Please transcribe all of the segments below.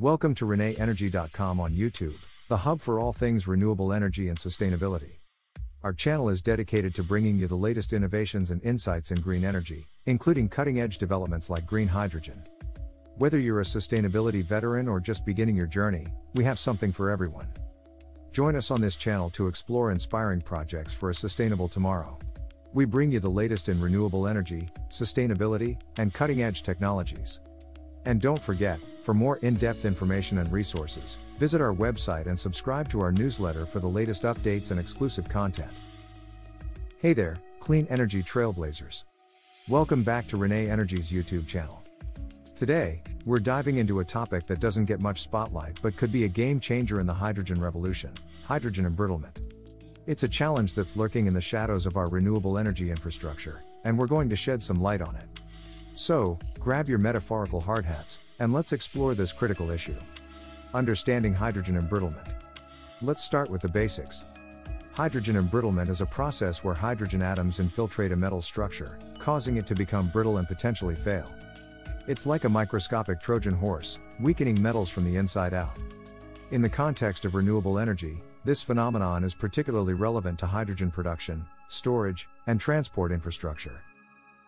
Welcome to ReneEnergy.com on YouTube, the hub for all things renewable energy and sustainability. Our channel is dedicated to bringing you the latest innovations and insights in green energy, including cutting-edge developments like green hydrogen. Whether you're a sustainability veteran or just beginning your journey, we have something for everyone. Join us on this channel to explore inspiring projects for a sustainable tomorrow. We bring you the latest in renewable energy, sustainability, and cutting-edge technologies. And don't forget, for more in-depth information and resources, visit our website and subscribe to our newsletter for the latest updates and exclusive content. Hey there, clean energy trailblazers. Welcome back to Rene Energy's YouTube channel. Today, we're diving into a topic that doesn't get much spotlight but could be a game changer in the hydrogen revolution, hydrogen embrittlement. It's a challenge that's lurking in the shadows of our renewable energy infrastructure, and we're going to shed some light on it. So, grab your metaphorical hard hats, and let's explore this critical issue. Understanding hydrogen embrittlement. Let's start with the basics. Hydrogen embrittlement is a process where hydrogen atoms infiltrate a metal structure, causing it to become brittle and potentially fail. It's like a microscopic Trojan horse, weakening metals from the inside out. In the context of renewable energy, this phenomenon is particularly relevant to hydrogen production, storage, and transport infrastructure.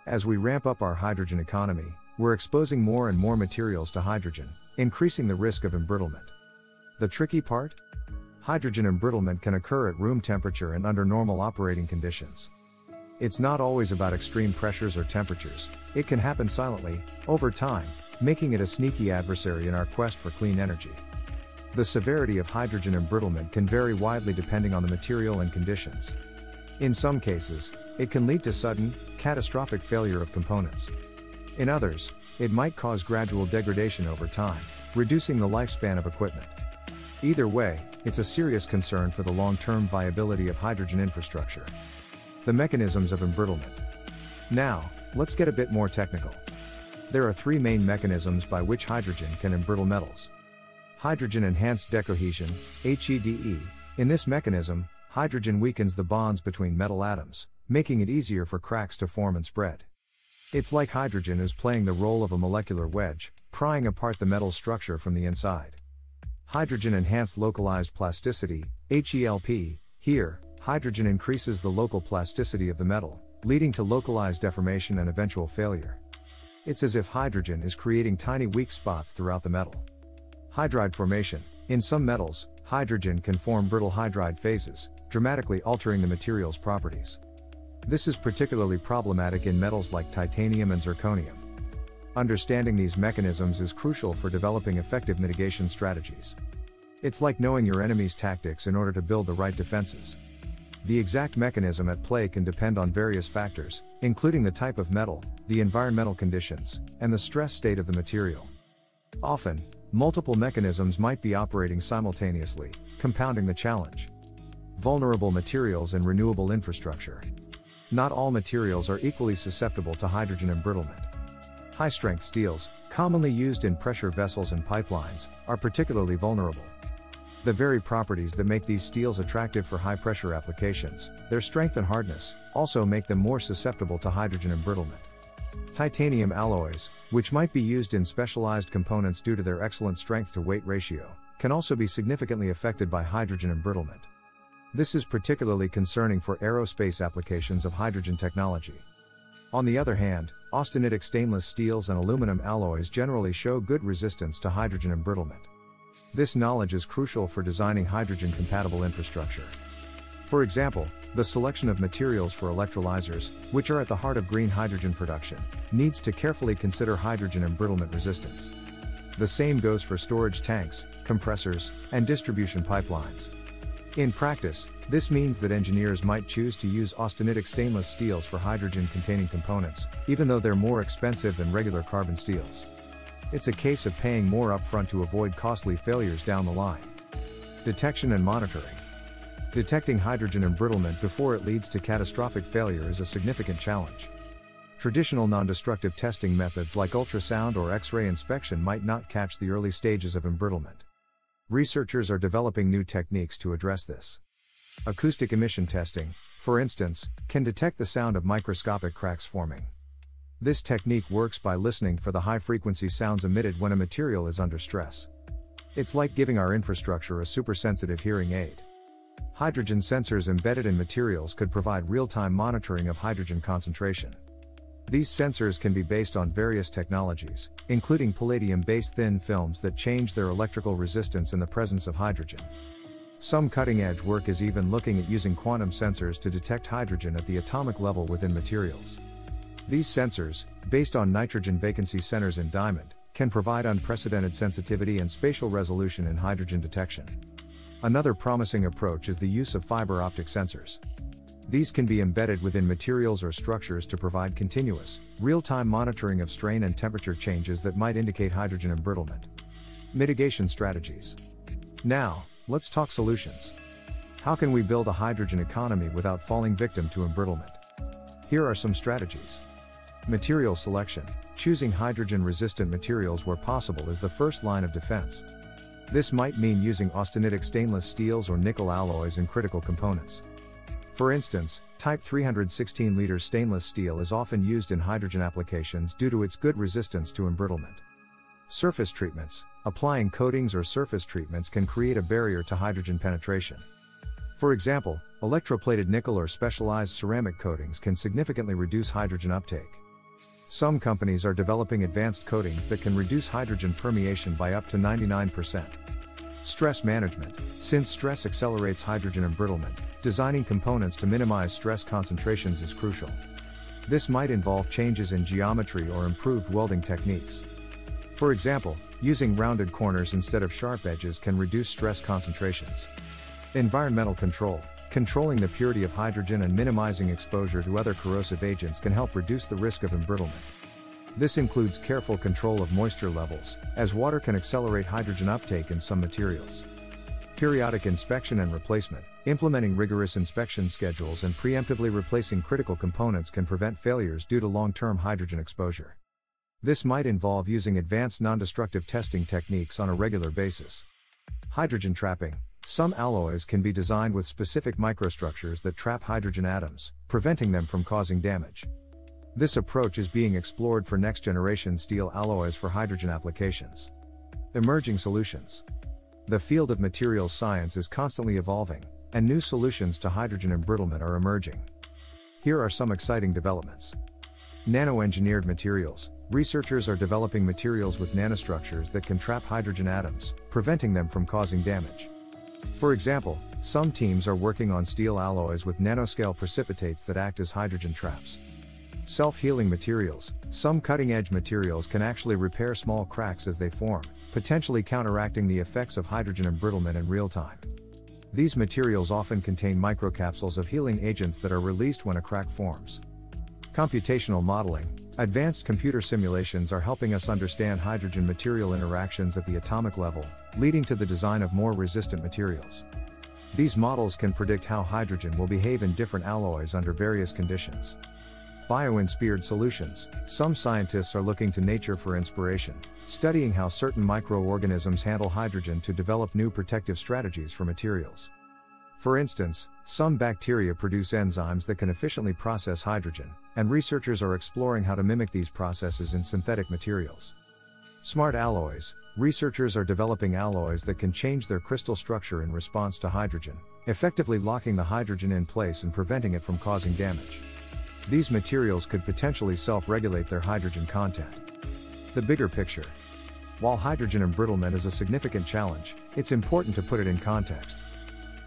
As we ramp up our hydrogen economy, we're exposing more and more materials to hydrogen, increasing the risk of embrittlement. The tricky part? Hydrogen embrittlement can occur at room temperature and under normal operating conditions. It's not always about extreme pressures or temperatures, it can happen silently, over time, making it a sneaky adversary in our quest for clean energy. The severity of hydrogen embrittlement can vary widely depending on the material and conditions. In some cases, it can lead to sudden, catastrophic failure of components. In others, it might cause gradual degradation over time, reducing the lifespan of equipment. Either way, it's a serious concern for the long-term viability of hydrogen infrastructure. The mechanisms of embrittlement. Now, let's get a bit more technical. There are three main mechanisms by which hydrogen can embrittle metals. Hydrogen-enhanced decohesion, HEDE. In this mechanism, hydrogen weakens the bonds between metal atoms, making it easier for cracks to form and spread. It's like hydrogen is playing the role of a molecular wedge, prying apart the metal structure from the inside. Hydrogen-enhanced localized plasticity, HELP, here, hydrogen increases the local plasticity of the metal, leading to localized deformation and eventual failure. It's as if hydrogen is creating tiny weak spots throughout the metal. Hydride formation, in some metals, hydrogen can form brittle hydride phases, dramatically altering the material's properties. This is particularly problematic in metals like titanium and zirconium. Understanding these mechanisms is crucial for developing effective mitigation strategies. It's like knowing your enemy's tactics in order to build the right defenses. The exact mechanism at play can depend on various factors, including the type of metal, the environmental conditions, and the stress state of the material. Often, multiple mechanisms might be operating simultaneously, compounding the challenge. Vulnerable materials and renewable infrastructure. Not all materials are equally susceptible to hydrogen embrittlement. High-strength steels, commonly used in pressure vessels and pipelines, are particularly vulnerable. The very properties that make these steels attractive for high-pressure applications, their strength and hardness, also make them more susceptible to hydrogen embrittlement. Titanium alloys, which might be used in specialized components due to their excellent strength-to-weight ratio, can also be significantly affected by hydrogen embrittlement. This is particularly concerning for aerospace applications of hydrogen technology. On the other hand, austenitic stainless steels and aluminum alloys generally show good resistance to hydrogen embrittlement. This knowledge is crucial for designing hydrogen-compatible infrastructure. For example, the selection of materials for electrolyzers, which are at the heart of green hydrogen production, needs to carefully consider hydrogen embrittlement resistance. The same goes for storage tanks, compressors, and distribution pipelines. In practice, this means that engineers might choose to use austenitic stainless steels for hydrogen-containing components, even though they're more expensive than regular carbon steels. It's a case of paying more upfront to avoid costly failures down the line. Detection and monitoring. Detecting hydrogen embrittlement before it leads to catastrophic failure is a significant challenge. Traditional non-destructive testing methods like ultrasound or X-ray inspection might not catch the early stages of embrittlement. Researchers are developing new techniques to address this. Acoustic emission testing, for instance, can detect the sound of microscopic cracks forming. This technique works by listening for the high-frequency sounds emitted when a material is under stress. It's like giving our infrastructure a super-sensitive hearing aid. Hydrogen sensors embedded in materials could provide real-time monitoring of hydrogen concentration. These sensors can be based on various technologies, including palladium-based thin films that change their electrical resistance in the presence of hydrogen. Some cutting-edge work is even looking at using quantum sensors to detect hydrogen at the atomic level within materials. These sensors, based on nitrogen vacancy centers in diamond, can provide unprecedented sensitivity and spatial resolution in hydrogen detection. Another promising approach is the use of fiber optic sensors. These can be embedded within materials or structures to provide continuous, real-time monitoring of strain and temperature changes that might indicate hydrogen embrittlement. Mitigation strategies. Now, let's talk solutions. How can we build a hydrogen economy without falling victim to embrittlement? Here are some strategies. Material selection. Choosing hydrogen-resistant materials where possible is the first line of defense. This might mean using austenitic stainless steels or nickel alloys in critical components. For instance, type 316L stainless steel is often used in hydrogen applications due to its good resistance to embrittlement. Surface treatments. Applying coatings or surface treatments can create a barrier to hydrogen penetration. For example, electroplated nickel or specialized ceramic coatings can significantly reduce hydrogen uptake. Some companies are developing advanced coatings that can reduce hydrogen permeation by up to 99%. Stress management. Since stress accelerates hydrogen embrittlement, designing components to minimize stress concentrations is crucial. This might involve changes in geometry or improved welding techniques. For example, using rounded corners instead of sharp edges can reduce stress concentrations. Environmental control. Controlling the purity of hydrogen and minimizing exposure to other corrosive agents can help reduce the risk of embrittlement. This includes careful control of moisture levels, as water can accelerate hydrogen uptake in some materials. Periodic inspection and replacement. Implementing rigorous inspection schedules and preemptively replacing critical components can prevent failures due to long-term hydrogen exposure. This might involve using advanced non-destructive testing techniques on a regular basis. Hydrogen trapping. Some alloys can be designed with specific microstructures that trap hydrogen atoms, preventing them from causing damage. This approach is being explored for next-generation steel alloys for hydrogen applications. Emerging solutions. The field of materials science is constantly evolving, and new solutions to hydrogen embrittlement are emerging. Here are some exciting developments. Nano-engineered materials. Researchers are developing materials with nanostructures that can trap hydrogen atoms, preventing them from causing damage. For example, some teams are working on steel alloys with nanoscale precipitates that act as hydrogen traps. Self-healing materials. Some cutting-edge materials can actually repair small cracks as they form, potentially counteracting the effects of hydrogen embrittlement in real time. These materials often contain microcapsules of healing agents that are released when a crack forms. Computational modeling. Advanced computer simulations are helping us understand hydrogen material interactions at the atomic level, leading to the design of more resistant materials. These models can predict how hydrogen will behave in different alloys under various conditions. Bio-inspired solutions. Some scientists are looking to nature for inspiration, studying how certain microorganisms handle hydrogen to develop new protective strategies for materials. For instance, some bacteria produce enzymes that can efficiently process hydrogen, and researchers are exploring how to mimic these processes in synthetic materials. Smart alloys. Researchers are developing alloys that can change their crystal structure in response to hydrogen, effectively locking the hydrogen in place and preventing it from causing damage. These materials could potentially self-regulate their hydrogen content. The bigger picture. While hydrogen embrittlement is a significant challenge, it's important to put it in context.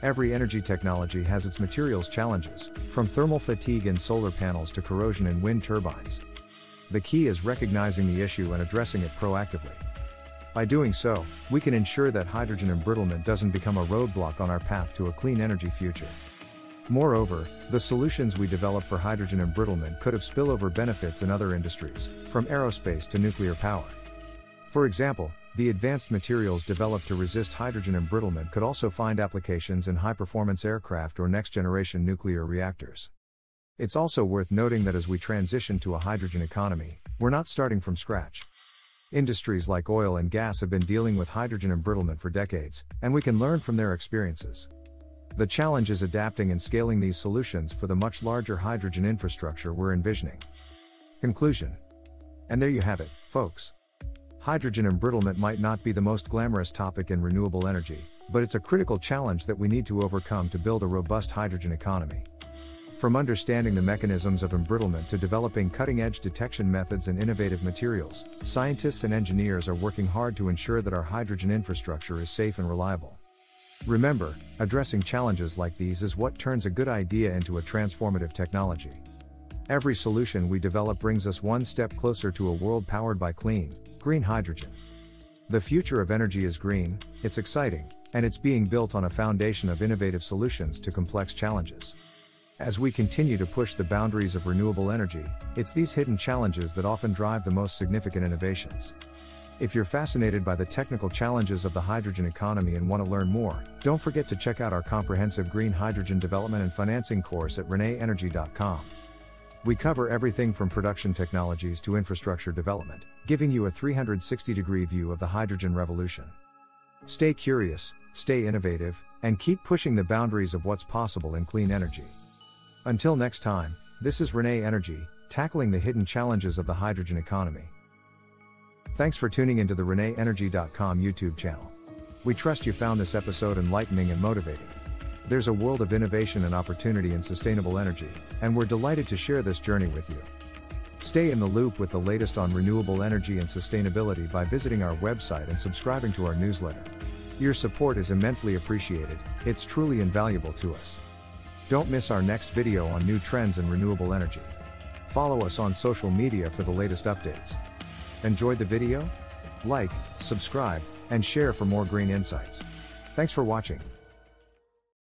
Every energy technology has its materials challenges, from thermal fatigue in solar panels to corrosion in wind turbines. The key is recognizing the issue and addressing it proactively. By doing so, we can ensure that hydrogen embrittlement doesn't become a roadblock on our path to a clean energy future. Moreover, the solutions we develop for hydrogen embrittlement could have spillover benefits in other industries, from aerospace to nuclear power. For example, the advanced materials developed to resist hydrogen embrittlement could also find applications in high-performance aircraft or next-generation nuclear reactors. It's also worth noting that as we transition to a hydrogen economy, we're not starting from scratch. Industries like oil and gas have been dealing with hydrogen embrittlement for decades, and we can learn from their experiences. The challenge is adapting and scaling these solutions for the much larger hydrogen infrastructure we're envisioning. Conclusion. And there you have it, folks. Hydrogen embrittlement might not be the most glamorous topic in renewable energy, but it's a critical challenge that we need to overcome to build a robust hydrogen economy. From understanding the mechanisms of embrittlement to developing cutting-edge detection methods and innovative materials, scientists and engineers are working hard to ensure that our hydrogen infrastructure is safe and reliable. Remember, addressing challenges like these is what turns a good idea into a transformative technology. Every solution we develop brings us one step closer to a world powered by clean, green hydrogen. The future of energy is green, it's exciting, and it's being built on a foundation of innovative solutions to complex challenges. As we continue to push the boundaries of renewable energy, it's these hidden challenges that often drive the most significant innovations. If you're fascinated by the technical challenges of the hydrogen economy and want to learn more, don't forget to check out our comprehensive Green Hydrogen Development and Financing course at ReneEnergy.com. We cover everything from production technologies to infrastructure development, giving you a 360-degree view of the hydrogen revolution. Stay curious, stay innovative, and keep pushing the boundaries of what's possible in clean energy. Until next time, this is ReneEnergy, tackling the hidden challenges of the hydrogen economy. Thanks for tuning into the ReneEnergy.com YouTube channel. We trust you found this episode enlightening and motivating. There's a world of innovation and opportunity in sustainable energy, and we're delighted to share this journey with you. Stay in the loop with the latest on renewable energy and sustainability by visiting our website and subscribing to our newsletter. Your support is immensely appreciated, it's truly invaluable to us. Don't miss our next video on new trends in renewable energy. Follow us on social media for the latest updates. Enjoyed the video? Like, subscribe, and share for more green insights. Thanks for watching.